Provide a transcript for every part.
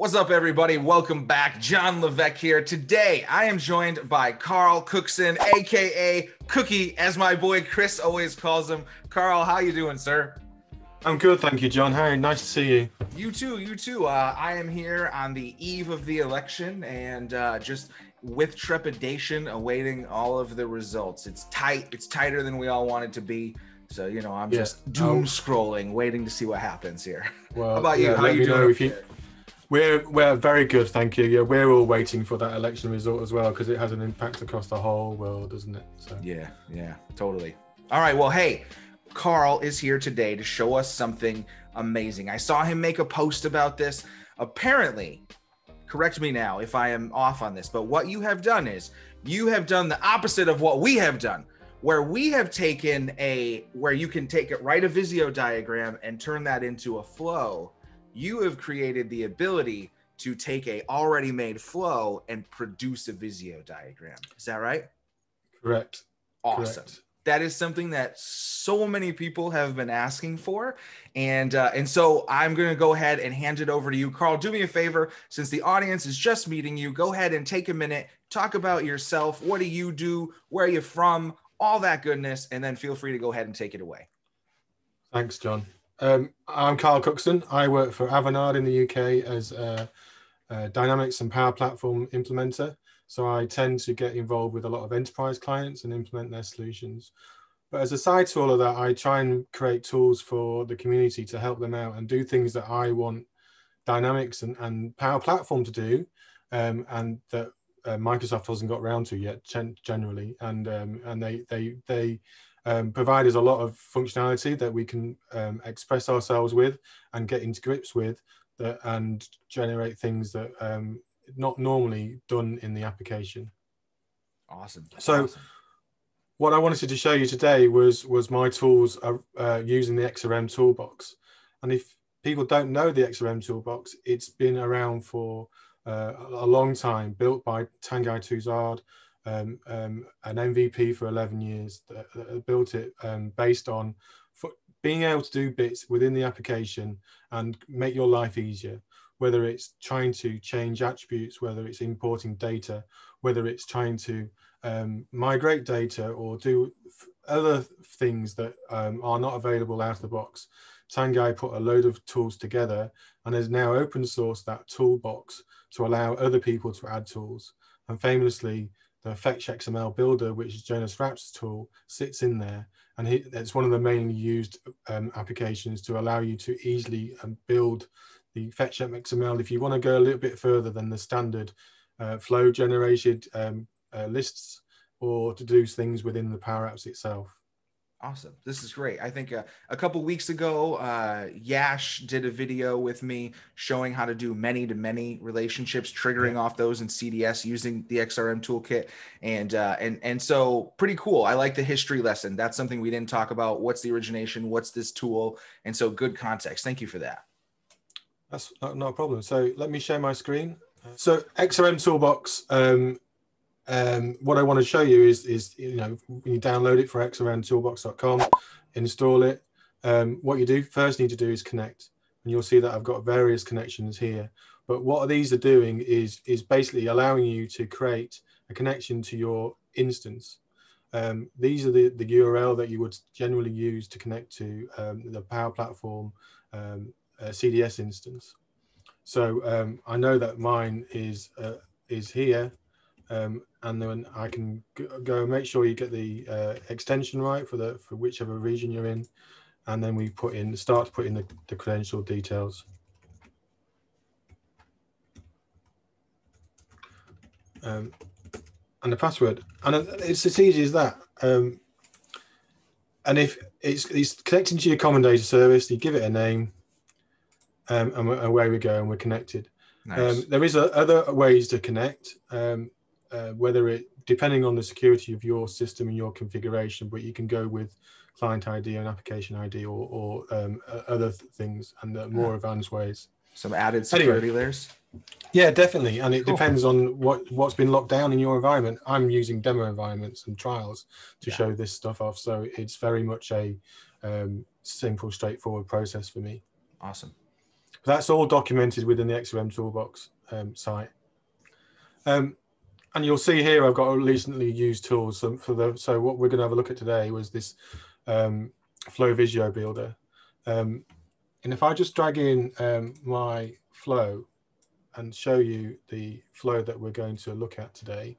What's up, everybody? Welcome back. John Levesque here. Today, I am joined by Carl Cookson, aka Cookie, as my boy Chris always calls him. Carl, how you doing, sir? I'm good, thank you, John. Hey, nice to see you. You too, you too. I am here on the eve of the election and just with trepidation awaiting all of the results. It's tight. It's tighter than we all want it to be. So, you know, I'm just doom scrolling, waiting to see what happens here. Well, how about you? How you doing? We're very good, thank you. Yeah, we're all waiting for that election result as well because it has an impact across the whole world, doesn't it? So. Yeah, totally. All right, well, hey, Carl is here today to show us something amazing. I saw him make a post about this. Apparently, correct me now if I am off on this, but what you have done is you have done the opposite of what we have done, where we have taken where you can take it, write a Visio diagram and turn that into a flow. You have created the ability to take a already made flow and produce a Visio diagram. Is that right? Correct. Awesome. Correct. That is something that so many people have been asking for. And so I'm going to go ahead and hand it over to you. Carl, do me a favor, since the audience is just meeting you, go ahead and take a minute, talk about yourself. What do you do? Where are you from? All that goodness. And then feel free to go ahead and take it away. Thanks, John. I'm Carl Cookson. I work for Avanade in the UK as a Dynamics and Power Platform implementer. So I tend to get involved with a lot of enterprise clients and implement their solutions. But as a side to all of that, I try and create tools for the community to help them out and do things that I want Dynamics and Power Platform to do and that Microsoft hasn't got around to yet generally. And they provide us a lot of functionality that we can express ourselves with and get into grips with that, and generate things that not normally done in the application. Awesome. So what I wanted to show you today was my tools using the XRM Toolbox. And if people don't know the XRM Toolbox, it's been around for a long time, built by Tanguy Tuzard, an MVP for 11 years that built it based on being able to do bits within the application and make your life easier, whether it's trying to change attributes, whether it's importing data, whether it's trying to migrate data or do other things that are not available out of the box. Tanguy put a load of tools together and has now open sourced that toolbox to allow other people to add tools. And famously, the Fetch XML builder, which is Jonas Raps' tool, sits in there. And it's one of the mainly used applications to allow you to easily build the Fetch XML. If you want to go a little bit further than the standard flow generated lists, or to do things within the Power Apps itself. Awesome. This is great. I think a couple weeks ago, Yash did a video with me showing how to do many-to-many relationships, triggering off those in CDS using the XRM toolkit. And so pretty cool. I like the history lesson. That's something we didn't talk about. What's the origination? What's this tool? And so good context. Thank you for that. That's not a problem. So let me share my screen. So XRM Toolbox, what I want to show you is you know, when you download it for xrmtoolbox.com, install it. What you do first need to do is connect, and you'll see that I've got various connections here. But what these are doing is basically allowing you to create a connection to your instance. These are the URL that you would generally use to connect to the Power Platform CDS instance. So I know that mine is here. And then I can go make sure you get the extension right for whichever region you're in, and then we start to put in the credential details. And the password, and it's as easy as that. And if it's connecting to your Common Data Service, you give it a name, and away we go, and we're connected. Nice. There is other ways to connect. Whether it depending on the security of your system and your configuration, but you can go with client ID and application ID or other things and more advanced ways. Some added security layers. Yeah, definitely. And it depends on what's been locked down in your environment. I'm using demo environments and trials to show this stuff off. So it's very much a simple, straightforward process for me. Awesome. That's all documented within the XRM Toolbox site. And you'll see here I've got recently used tools. So what we're going to have a look at today was this Flow Visio builder. And if I just drag in my flow and show you the flow that we're going to look at today.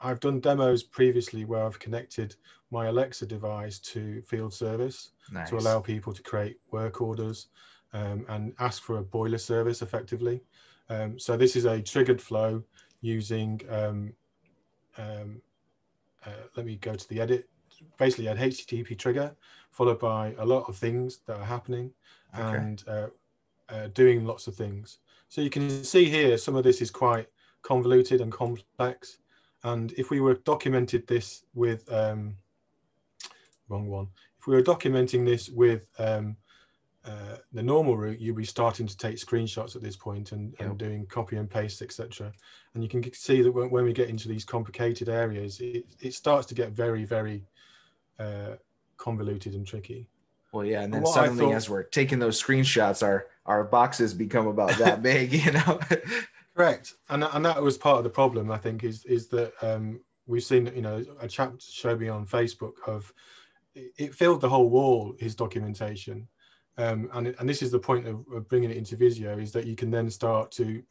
I've done demos previously where I've connected my Alexa device to field service to allow people to create work orders and ask for a boiler service effectively. So this is a triggered flow using, let me go to the edit, basically an HTTP trigger followed by a lot of things that are happening and doing lots of things. So you can see here, some of this is quite convoluted and complex. And if we were documented this with, if we were documenting this with the normal route, you'd be starting to take screenshots at this point and doing copy and paste, etc. And you can see that when we get into these complicated areas, it starts to get very, very convoluted and tricky. Well, yeah, and then suddenly as we're taking those screenshots, our boxes become about that big, you know? Correct. And that was part of the problem, I think, is that we've seen, you know, a chap showed me on Facebook of, it filled the whole wall, his documentation. And this is the point of bringing it into Visio, is that you can then start to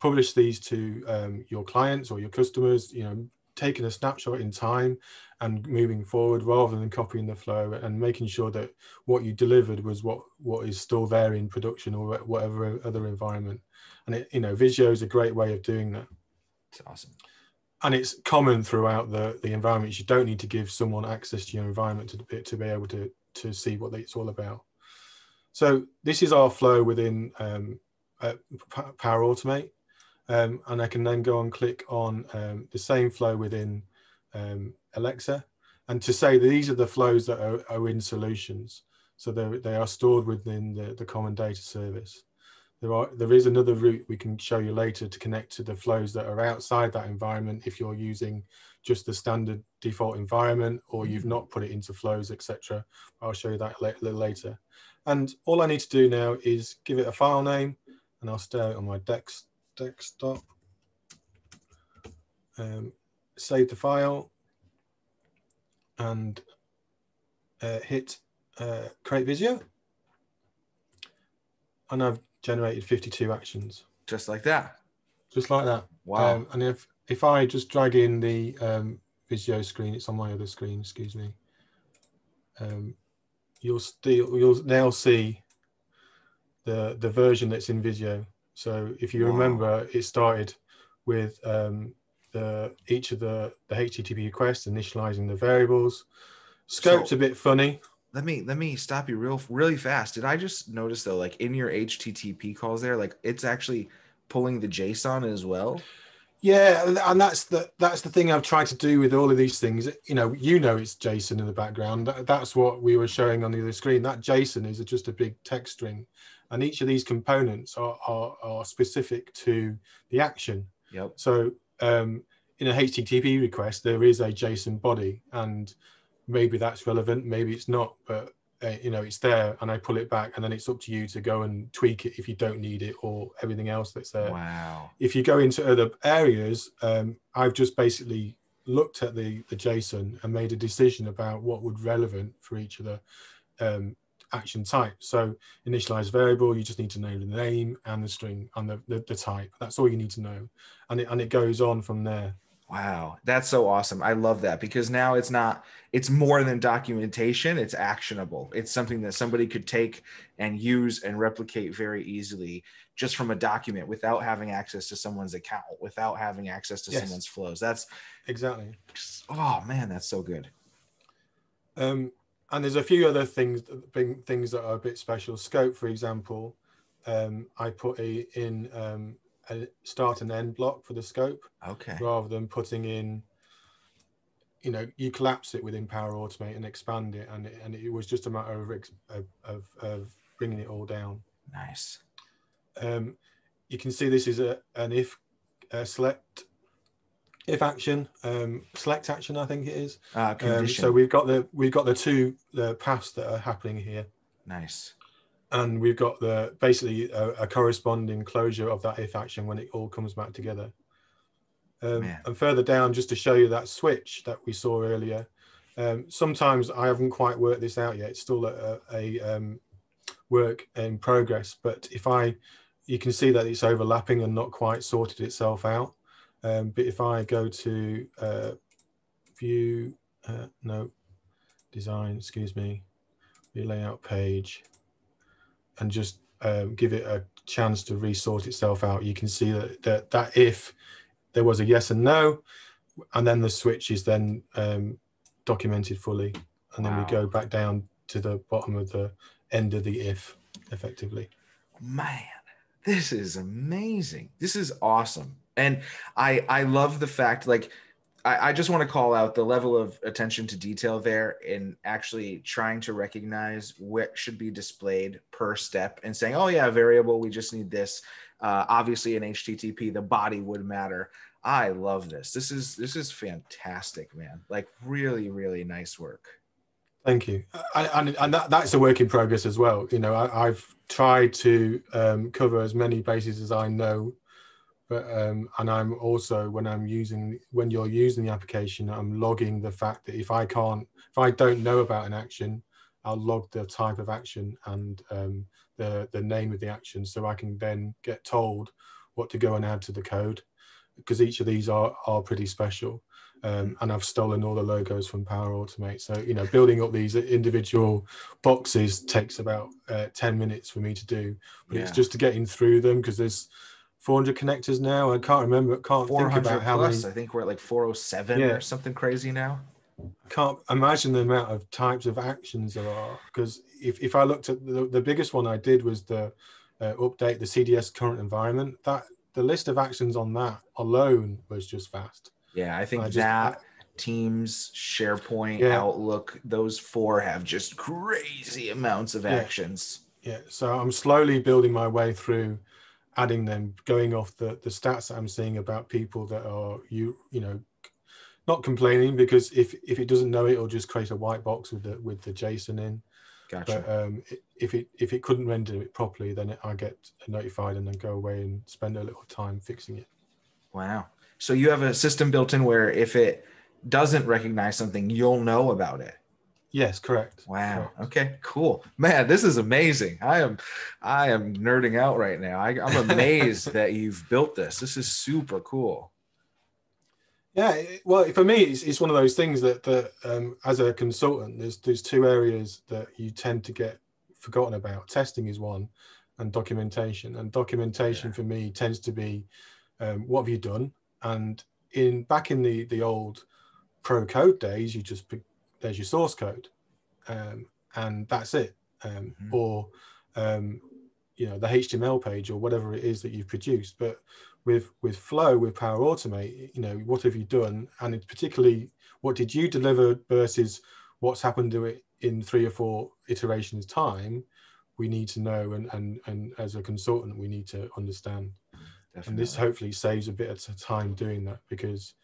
publish these to your clients or your customers, you know, taking a snapshot in time and moving forward rather than copying the flow and making sure that what you delivered was what is still there in production or whatever other environment. And it, you know, Visio is a great way of doing that. It's awesome. And it's common throughout the environments. You don't need to give someone access to your environment to be able to see what it's all about. So this is our flow within Power Automate. And I can then go and click on the same flow within Alexa, and to say that these are the flows that are in solutions. So they are stored within the Common Data Service. There is another route we can show you later to connect to the flows that are outside that environment if you're using just the standard default environment or you've not put it into flows, etc. I'll show you that later. And all I need to do now is give it a file name, and I'll store it on my desktop. Save the file and hit create Visio, and I've generated 52 actions. Just like that? Just like that. Wow. And if I just drag in the Visio screen, it's on my other screen, excuse me, you'll now see the version that's in Visio. So if you remember, it started with each of the HTTP requests, initializing the variables. Scope's a bit funny. Let me stop you really fast. Did I just notice though, like in your HTTP calls there, like it's actually pulling the JSON as well? Yeah, and that's the thing I've tried to do with all of these things. You know it's JSON in the background. That's what we were showing on the other screen. That JSON is just a big text string. And each of these components are specific to the action. Yep. So in a HTTP request, there is a JSON body, and maybe that's relevant, maybe it's not, but you know, it's there, and I pull it back, and then it's up to you to go and tweak it if you don't need it or everything else that's there. Wow. If you go into other areas, I've just basically looked at the JSON and made a decision about what would be relevant for each of the action type. So initialize variable, you just need to know the name and the string and the type. That's all you need to know. And it goes on from there. Wow, that's so awesome. I love that, because now it's more than documentation, it's actionable. It's something that somebody could take and use and replicate very easily just from a document without having access to someone's account, without having access to someone's flows. That's exactly. Oh man, that's so good. And there's a few other things that are a bit special. Scope, for example, I put a start and end block for the scope, rather than putting in, you know, you collapse it within Power Automate and expand it, and it was just a matter of bringing it all down. Nice. You can see this is an if select. If action, select action, I think it is. So we've got the two paths that are happening here. Nice. And we've got the basically a corresponding closure of that if action when it all comes back together. And further down, just to show you that switch that we saw earlier, sometimes I haven't quite worked this out yet. It's still a work in progress, but if you can see that it's overlapping and not quite sorted itself out. But if I go to view, no, design, excuse me, the layout page, and just give it a chance to resort itself out, you can see that that if there was a yes and no, and then the switch is then documented fully, and then we go back down to the bottom of the end of the if, effectively. Man, this is amazing. This is awesome. And I love the fact, like, I just want to call out the level of attention to detail there in actually trying to recognize what should be displayed per step and saying, oh yeah, variable, we just need this. Obviously in HTTP, the body would matter. I love this. This is fantastic, man. Like really, really nice work. Thank you. And that's a work in progress as well. You know, I've tried to cover as many bases as I know. But, and I'm also, when you're using the application, I'm logging the fact that if I don't know about an action, I'll log the type of action and the name of the action, so I can then get told what to go and add to the code, because each of these are pretty special. And I've stolen all the logos from Power Automate. So, you know, building up these individual boxes takes about 10 minutes for me to do, but it's just getting through them, because there's 400 connectors now. I can't remember. Can't think about how many. I think we're at like 407 or something crazy now. Can't imagine the amount of types of actions there are. Because if I looked at the biggest one I did was the update the CDS current environment. That the list of actions on that alone was just vast. Yeah, I think Teams, SharePoint, Outlook, those four have just crazy amounts of actions. Yeah. So I'm slowly building my way through, adding them, going off the stats that I'm seeing about people that are, you know, not complaining, because if it doesn't know it, it'll just create a white box with the JSON in. Gotcha. But if it couldn't render it properly, then I get notified and then go away and spend a little time fixing it. Wow. So you have a system built in where if it doesn't recognize something, you'll know about it. Yes, correct. Wow. Correct. Okay, cool. Man, this is amazing. I am nerding out right now. I'm amazed that you've built this. This is super cool. Yeah, well, for me, it's one of those things that as a consultant, there's two areas that you tend to get forgotten about. Testing is one, and documentation. And documentation for me tends to be, what have you done? And back in the old pro code days, you just picked, there's your source code, and that's it. Or you know, the HTML page or whatever it is that you've produced. But with Flow, with Power Automate, you know, what have you done? And it's particularly, what did you deliver versus what's happened to it in 3 or 4 iterations time? We need to know, and as a consultant, we need to understand. Definitely. And this hopefully saves a bit of time doing that, because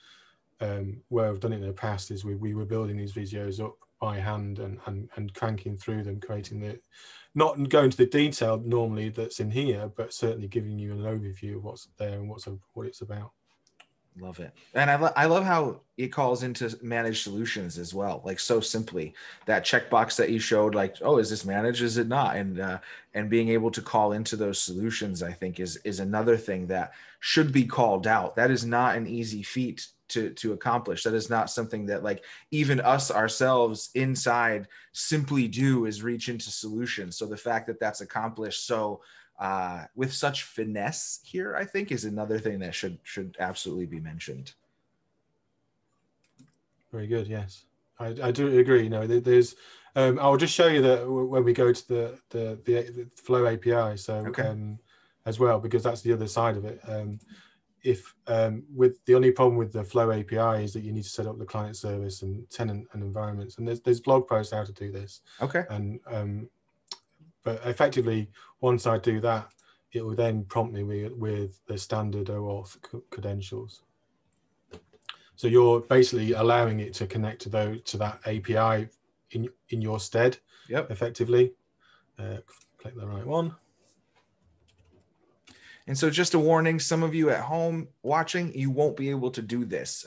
where I've done it in the past is we were building these Visios up by hand and cranking through them, creating the, not going to the detail normally that's in here, but certainly giving you an overview of what's there and what it's about. Love it. And I love how it calls into managed solutions as well. Like, so simply, that checkbox that you showed, like, oh, is this managed? Is it not? And being able to call into those solutions, I think is another thing that should be called out. That is not an easy feat to accomplish. That is not something that, like, even us ourselves inside simply do, is reach into solutions. So the fact that that's accomplished so with such finesse here, I think, is another thing that should absolutely be mentioned. Very good. Yes, I do agree. You know, there's I'll just show you that when we go to the Flow API. So as well, because that's the other side of it. With the only problem with the Flow API is that you need to set up the client service and tenant and environments, and there's blog posts how to do this. Okay. And but effectively, once I do that, it will then prompt me with the standard OAuth credentials. So you're basically allowing it to connect to that API in your stead. Yep. Effectively, click the right one. And so just a warning, some of you at home watching, you won't be able to do this.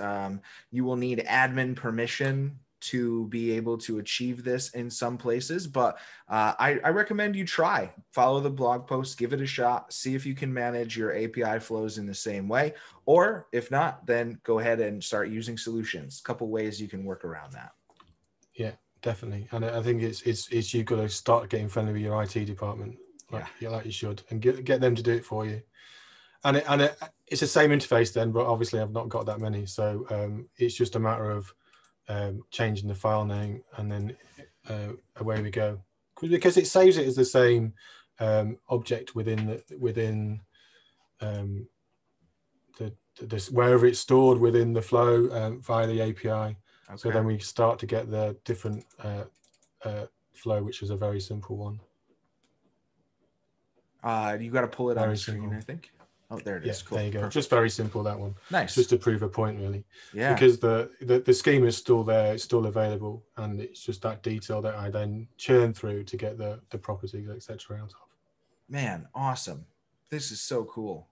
You will need admin permission to be able to achieve this in some places, but I recommend you try. Follow the blog post, give it a shot, see if you can manage your API flows in the same way, or if not, then go ahead and start using solutions. A couple ways you can work around that. Yeah, definitely. And I think it's you've got to start getting friendly with your IT department, like you should, and get them to do it for you. And it's the same interface then, but obviously I've not got that many, so it's just a matter of changing the file name, and then away we go, because it saves it as the same object within the, within wherever it's stored within the flow via the API. Okay. So then we start to get the different flow, which is a very simple one. You got to pull it on the screen, I think. Oh, there it is. Cool. There you go. Perfect. Just very simple, that one. Nice. Just to prove a point, really. Yeah. Because the schema is still there, it's still available, and it's just that detail that I then churn through to get the properties, etc. out of. Man, awesome. This is so cool.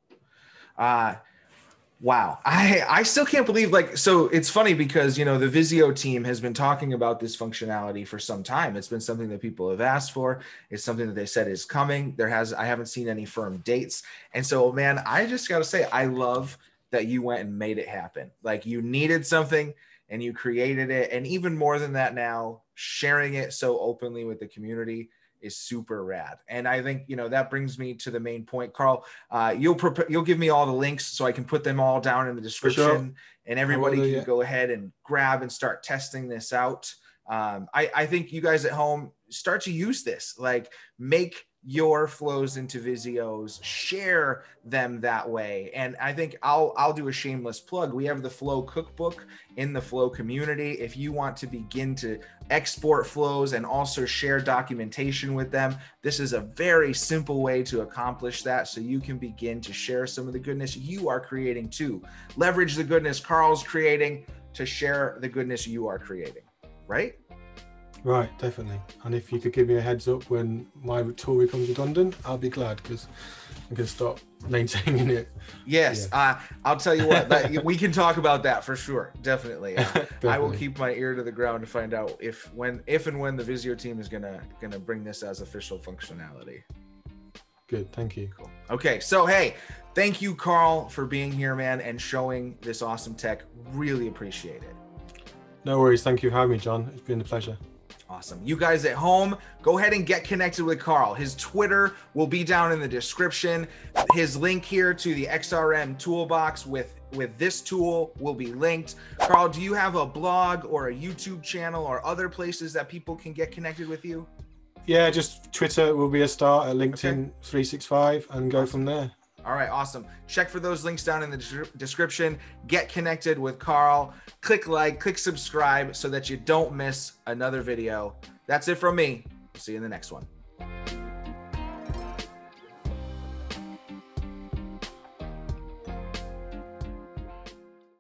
Wow. I still can't believe, like, so it's funny because, you know, the Visio team has been talking about this functionality for some time. It's been something that people have asked for. It's something that they said is coming. I haven't seen any firm dates. And so, man, I just got to say, I love that you went and made it happen. Like, you needed something and you created it. And even more than that now, sharing it so openly with the community is super rad. And I think, you know, that brings me to the main point. Carl, you'll give me all the links so I can put them all down in the description. Sure. And everybody can go ahead and grab and start testing this out. I think you guys at home, start to use this, like, make your flows into Visios, share them that way. And I think I'll do a shameless plug. We have the Flow Cookbook in the Flow community. If you want to begin to export flows and also share documentation with them, this is a very simple way to accomplish that. So you can begin to share some of the goodness you are creating too. Leverage the goodness Carl's creating to share the goodness you are creating, right? Right, definitely. And if you could give me a heads up when my tool becomes redundant, I'll be glad, because I'm going to stop maintaining it. Yes, yeah. I'll tell you what, we can talk about that for sure. Definitely. Definitely. I will keep my ear to the ground to find out if and when the Visio team is going to bring this as official functionality. Good, thank you. Cool. Okay, so hey, thank you, Carl, for being here, man, and showing this awesome tech. Really appreciate it. No worries. Thank you for having me, John. It's been a pleasure. Awesome. You guys at home, go ahead and get connected with Carl. His Twitter will be down in the description. His link here to the XRM Toolbox with this tool will be linked. Carl, do you have a blog or a YouTube channel or other places that people can get connected with you? Yeah, just Twitter will be a start, at LinkedIn 365, and go from there. All right, awesome. Check for those links down in the description. Get connected with Carl. Click like, click subscribe so that you don't miss another video. That's it from me. See you in the next one.